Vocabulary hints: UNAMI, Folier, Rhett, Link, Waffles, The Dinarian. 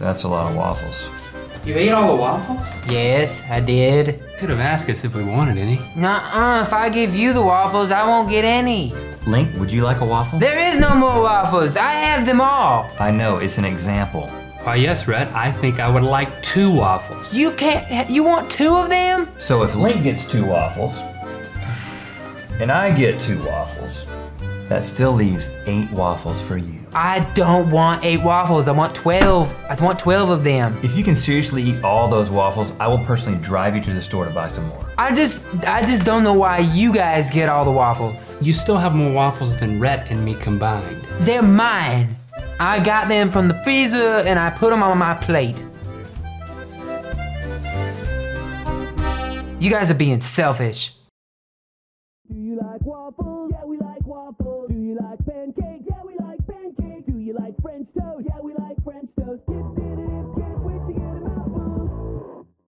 That's a lot of waffles. You ate all the waffles? Yes, I did. Could have asked us if we wanted any. Nuh-uh, if I give you the waffles, I won't get any. Link, would you like a waffle? There is no more waffles. I have them all. I know, it's an example. Why, yes, Rhett, I think I would like 2 waffles. You can't, you want 2 of them? So if Link gets 2 waffles, and I get 2 waffles, that still leaves 8 waffles for you. I don't want 8 waffles, I want 12. I want 12 of them. If you can seriously eat all those waffles, I will personally drive you to the store to buy some more. I just don't know why you guys get all the waffles. You still have more waffles than Rhett and me combined. They're mine. I got them from the freezer and I put them on my plate. You guys are being selfish. Do you like waffles? Yeah, we like waffles. Do you like pancakes? Yeah, we like pancakes. Do you like French toast? Yeah, we like